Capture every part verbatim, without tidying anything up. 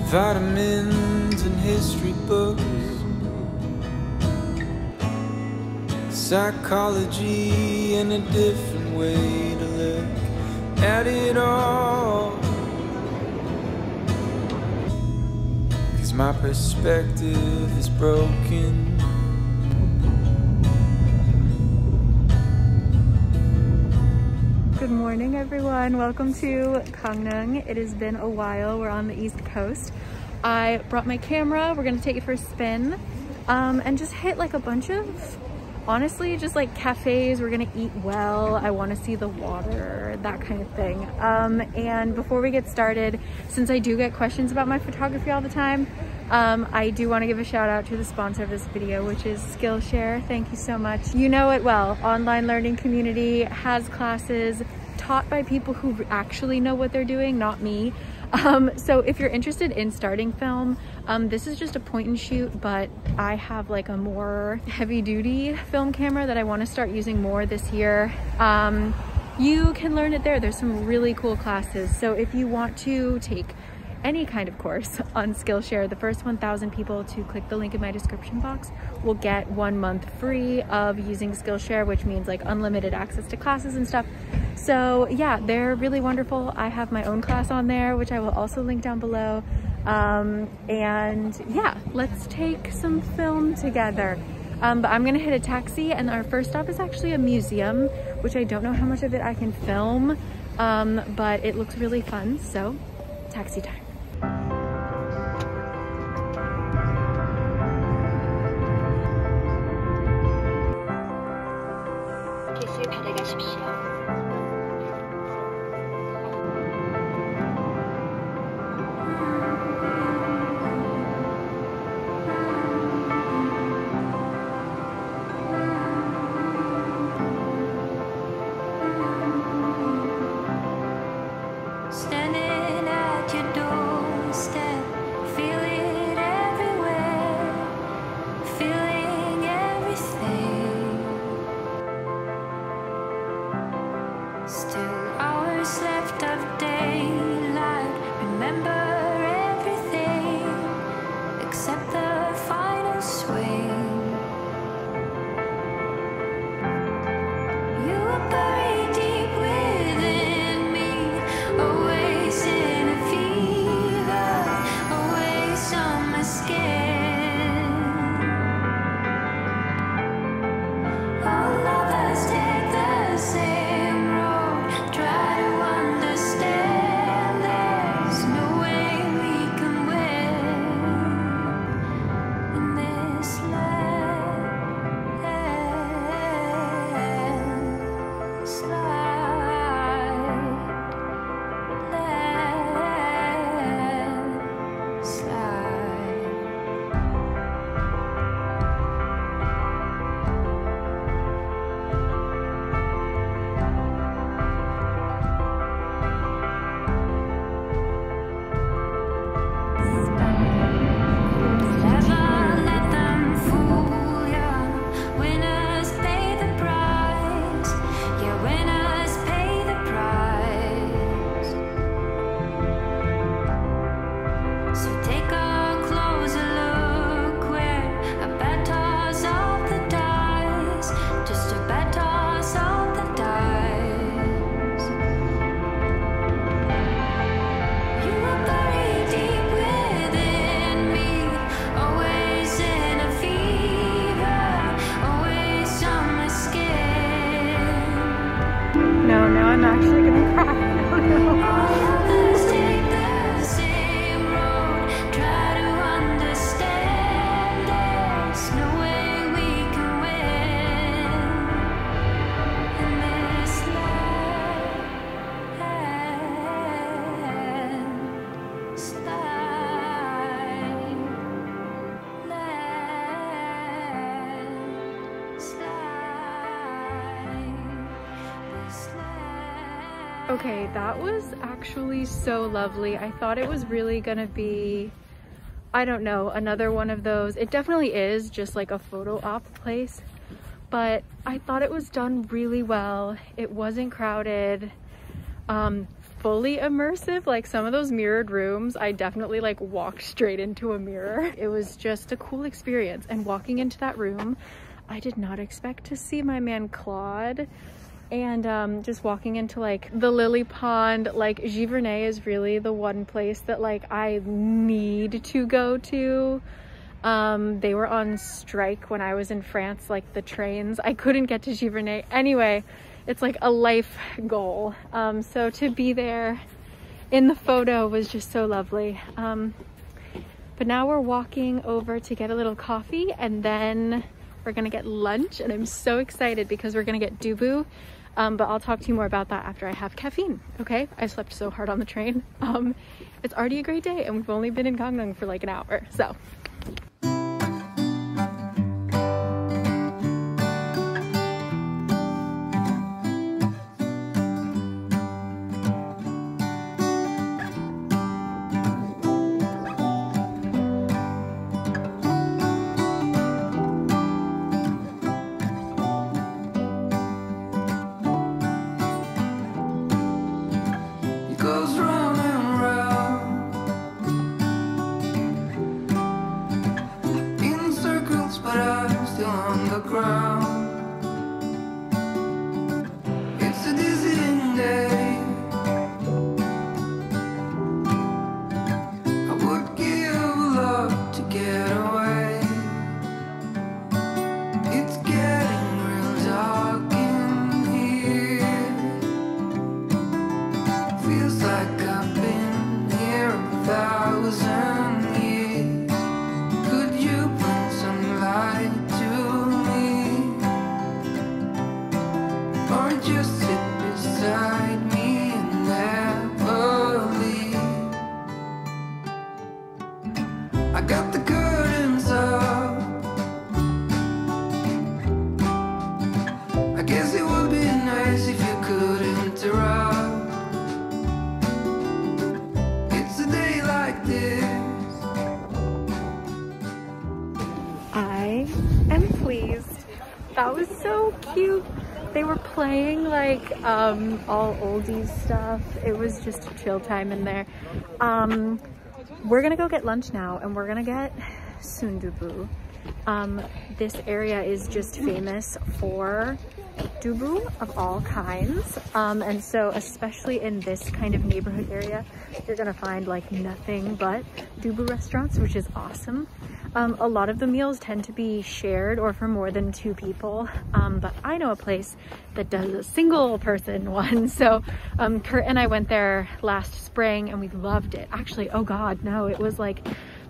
Vitamins and history books, psychology and a different way to look at it all, 'cause my perspective is broken. Good morning everyone, welcome to Gangneung. It has been a while, we're on the east coast. I brought my camera, we're gonna take it for a spin um, and just hit like a bunch of, honestly, just like cafes. We're gonna eat well, I wanna see the water, that kind of thing. Um, and before we get started, since I do get questions about my photography all the time, Um, I do want to give a shout out to the sponsor of this video, which is Skillshare. Thank you so much. You know it well. Online learning community, has classes taught by people who actually know what they're doing, not me. Um, so if you're interested in starting film, um, this is just a point and shoot, but I have like a more heavy duty film camera that I want to start using more this year. Um, you can learn it there. There's some really cool classes. So if you want to take any kind of course on Skillshare, the first one thousand people to click the link in my description box will get one month free of using Skillshare, which means like unlimited access to classes and stuff. So yeah, they're really wonderful. I have my own class on there, which I will also link down below. Um, and yeah, let's take some film together. Um, but I'm gonna hit a taxi, and our first stop is actually a museum, which I don't know how much of it I can film, um, but it looks really fun, so taxi time. Okay, that was actually so lovely. I thought it was really gonna be, I don't know, another one of those. It definitely is just like a photo op place, but I thought it was done really well. It wasn't crowded, um, fully immersive. Like some of those mirrored rooms, I definitely like walked straight into a mirror. It was just a cool experience. And walking into that room, I did not expect to see my man Claude. And um, just walking into like the lily pond, like Giverny is really the one place that like I need to go to. Um, they were on strike when I was in France, like the trains. I couldn't get to Giverny. Anyway, it's like a life goal. Um, so to be there in the photo was just so lovely. Um, but now we're walking over to get a little coffee, and then we're gonna get lunch, and I'm so excited because we're gonna get Sundubu. Um, but I'll talk to you more about that after I have caffeine, okay? I slept so hard on the train. Um, it's already a great day, and we've only been in Gangneung for like an hour, so. That was so cute. They were playing like um, all oldies stuff. It was just a chill time in there. Um, we're gonna go get lunch now, and we're gonna get Sundubu. Um, this area is just famous for dubu of all kinds. Um, and so especially in this kind of neighborhood area, you're gonna find like nothing but dubu restaurants, which is awesome. Um, a lot of the meals tend to be shared or for more than two people, um, but I know a place that does a single person one. So um, Kurt and I went there last spring and we loved it. Actually, oh God, no, it was like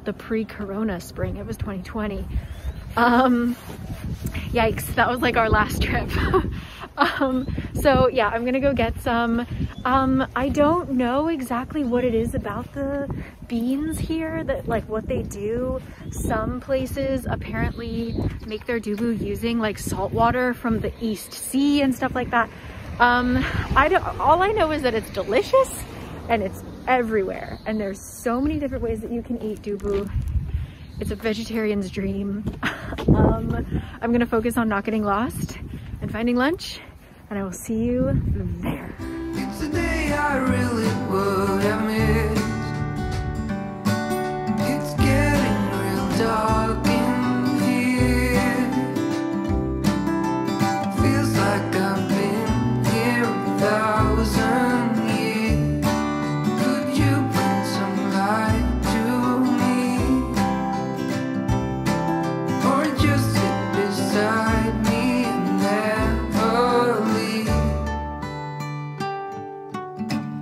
the pre-corona spring. It was twenty twenty. Um, yikes, that was like our last trip. um, so yeah, I'm gonna go get some. Um, I don't know exactly what it is about the beans here, that like what they do. Some places apparently make their dubu using like salt water from the East Sea and stuff like that. Um, I don't, all I know is that it's delicious and it's everywhere. And there's so many different ways that you can eat dubu. It's a vegetarian's dream. um, I'm gonna focus on not getting lost and finding lunch, and I will see you there. It's a day I really would have missed. It's getting real dark in here. Feels like I've been here a thousand.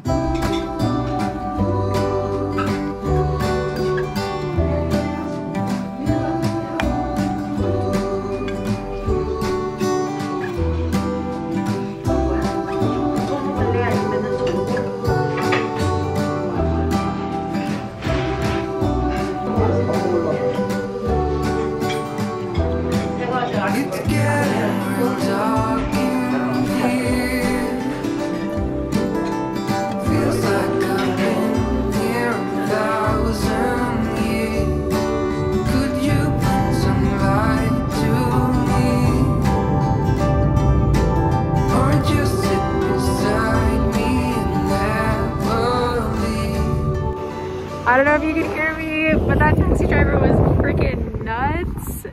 Oh, I don't know if you can hear me, but that taxi driver was freaking nuts.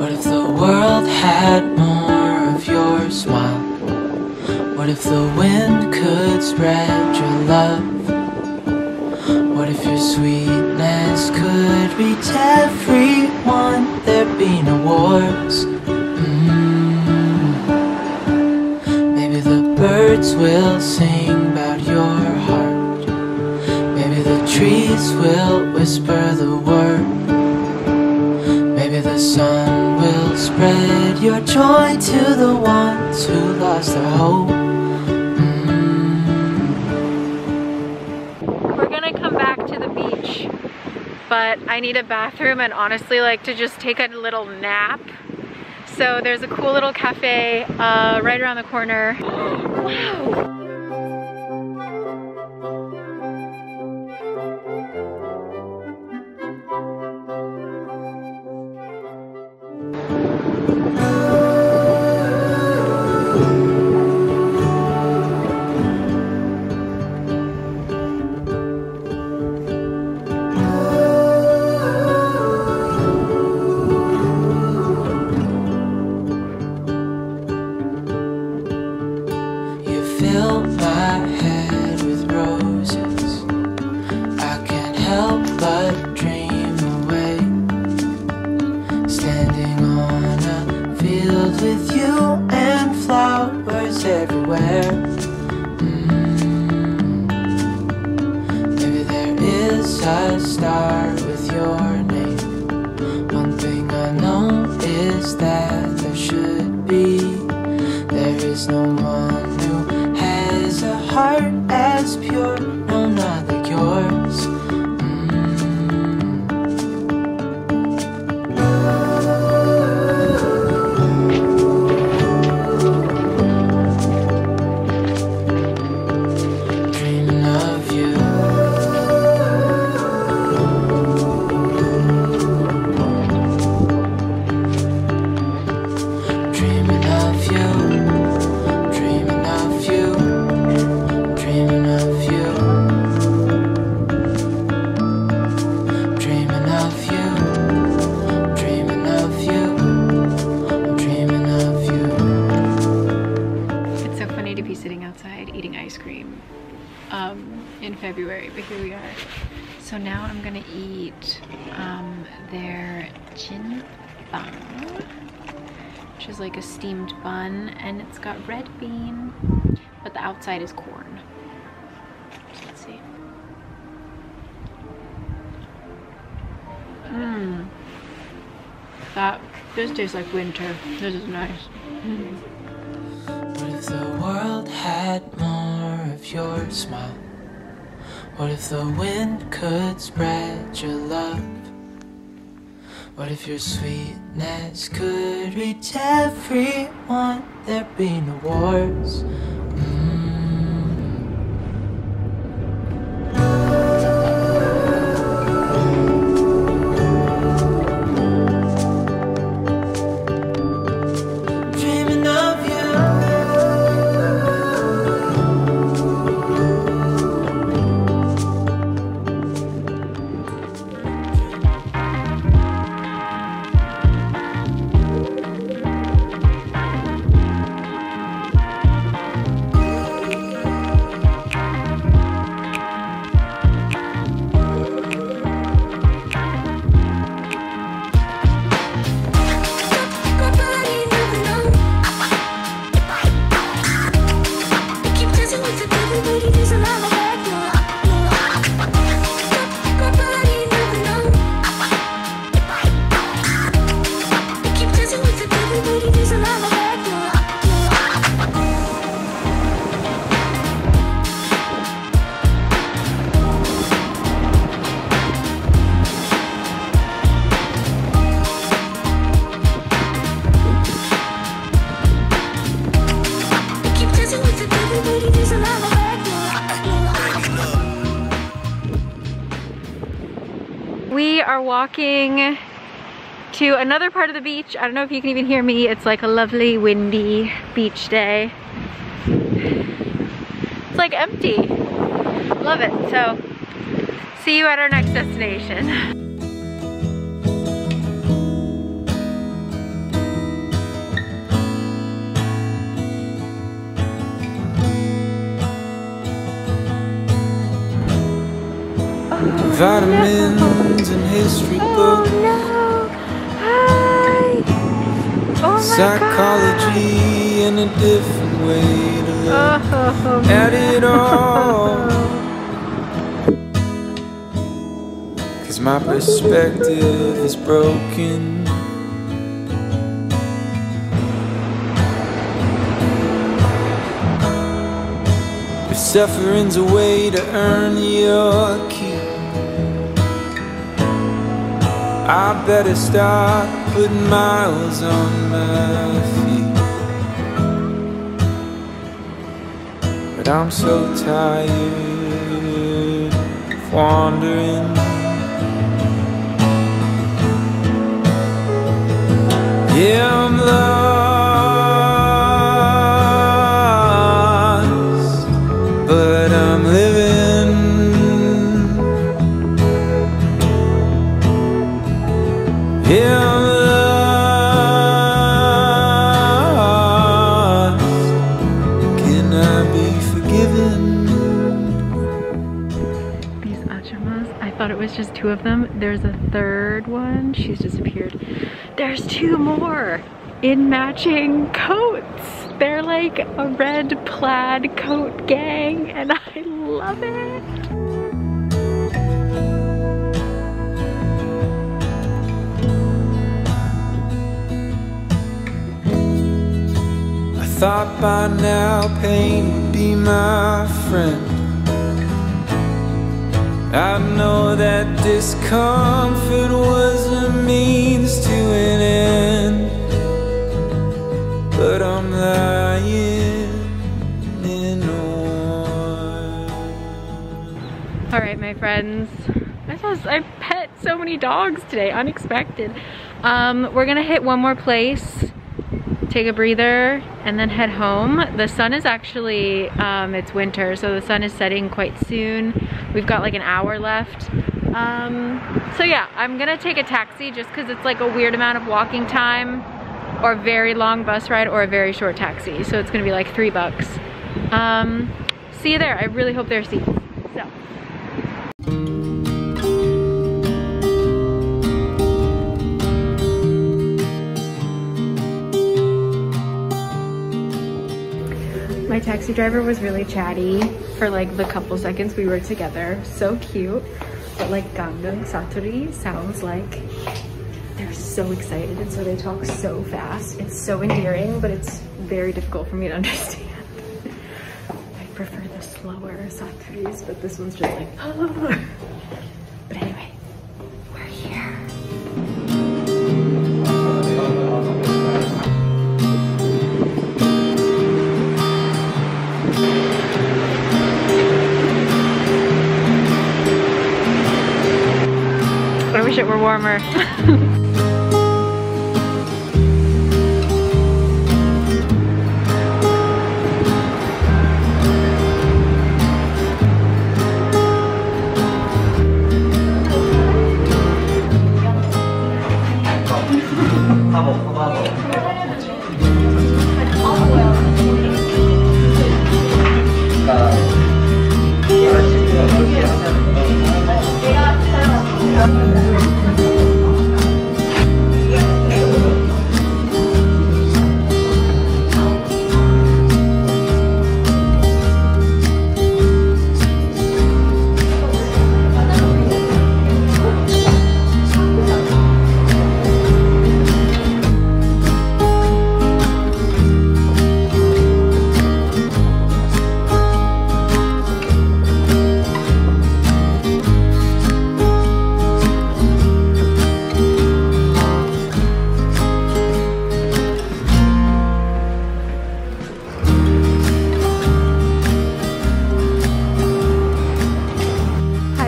What if the world had more of your smile? What if the wind could spread your love? What if your sweetness could reach everyone? There'd be no wars. Birds will sing about your heart. Maybe the trees will whisper the word. Maybe the sun will spread your joy to the ones who lost their hope. Mm. We're gonna come back to the beach, but I need a bathroom and honestly like to just take a little nap. So there's a cool little cafe uh, right around the corner. Wow. Fill my head with roses. I can't help but dream away. Standing on a field with you and flowers everywhere. Mm. Maybe there is a star with your name. One thing I know is that there should be. There is no one a heart as pure, no, not like yours. February, but here we are. So now I'm gonna eat um, their jinbang, which is like a steamed bun, and it's got red bean, but the outside is corn. So let's see. Mmm. That, this tastes like winter. This is nice. Mm. What if the world had more of your smile? What if the wind could spread your love? What if your sweetness could reach everyone? There'd be no wars. We are walking to another part of the beach. I don't know if you can even hear me. It's like a lovely windy beach day. It's like empty. Love it. So see you at our next destination. Vitamins no. and history books. Oh no! Hi! Oh my Psychology God. And a different way to look oh, at no. it all. Cause my perspective is broken. If suffering's a way to earn your keep, I better start putting miles on my feet. But I'm so tired of wandering. Yeah, I'm lost, but I'm living. Yeah, I'm lost. Can I be forgiven? These achamas, I thought it was just two of them. There's a third one. She's disappeared. There's two more in matching coats. They're like a red plaid coat gang, and I love it. Thought by now pain would be my friend. I know that discomfort was a means to an end, but I'm lying in awe. All right, my friends. I suppose I pet so many dogs today, unexpected. Um, we're gonna hit one more place, take a breather, and then head home. The sun is actually, um, it's winter, so the sun is setting quite soon. We've got like an hour left. Um, so yeah, I'm gonna take a taxi just cause it's like a weird amount of walking time, or a very long bus ride, or a very short taxi. So it's gonna be like three bucks. Um, see you there. I really hope there are seats. So. My taxi driver was really chatty for like the couple seconds we were together. So cute. But like Gangneung Satori sounds like they're so excited, and so they talk so fast. It's so endearing, but it's very difficult for me to understand. I prefer the slower Satoris, but this one's just like, oh. But anyway, we're here. I wish it were warmer.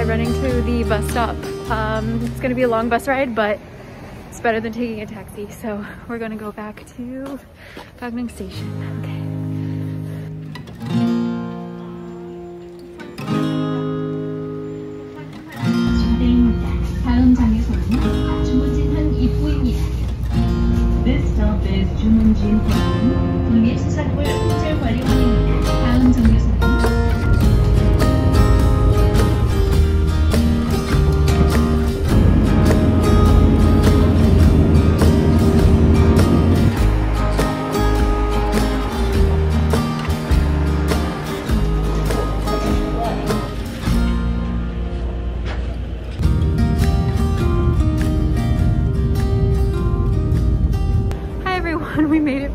Running to the bus stop. Um, it's gonna be a long bus ride, but it's better than taking a taxi. So we're gonna go back to Gangneung Station. Okay. This stop is Jumunjin Point. 독립수사골 호텔 관리원입니다. 다음 정류소는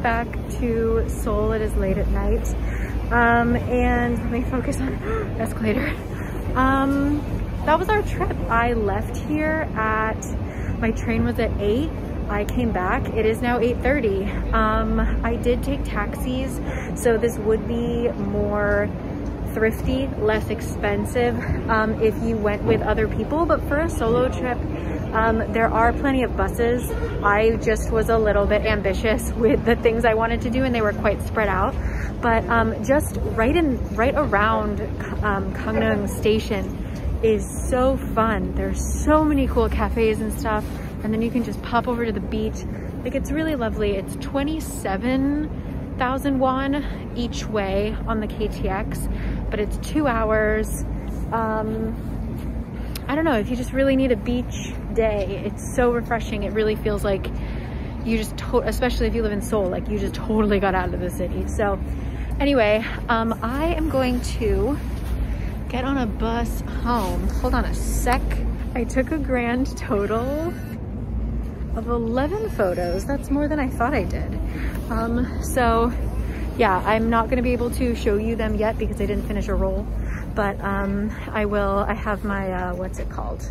back to Seoul. It is late at night, um, and let me focus on escalator. Um, that was our trip. I left here at, my train was at eight. I came back. It is now eight thirty. Um, I did take taxis, so this would be more thrifty, less expensive um, if you went with other people, but for a solo trip, Um, there are plenty of buses. I just was a little bit ambitious with the things I wanted to do, and they were quite spread out. But um, just right in, right around um, Gangneung Station is so fun. There's so many cool cafes and stuff, and then you can just pop over to the beach. Like, it's really lovely. It's twenty-seven thousand won each way on the K T X, but it's two hours. Um, I don't know, if you just really need a beach day, it's so refreshing. It really feels like you just, to especially if you live in Seoul, like you just totally got out of the city. So anyway, um, I am going to get on a bus home. Hold on a sec. I took a grand total of eleven photos. That's more than I thought I did. Um, so yeah, I'm not gonna be able to show you them yet because I didn't finish a roll. But um, I will, I have my, uh, what's it called?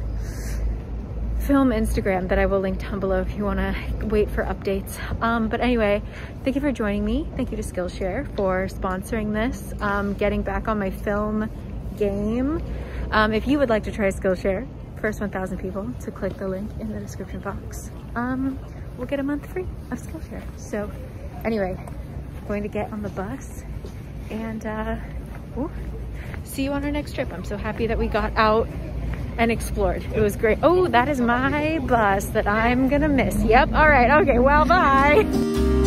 Film Instagram that I will link down below if you wanna wait for updates. Um, but anyway, thank you for joining me. Thank you to Skillshare for sponsoring this, um, getting back on my film game. Um, if you would like to try Skillshare, first one thousand people to click the link in the description box. Um, we'll get a month free of Skillshare. So anyway, going to get on the bus and, uh, ooh, see you on our next trip. I'm so happy that we got out and explored. It was great. Oh, that is my bus that I'm gonna miss. Yep. All right. Okay. Well, bye.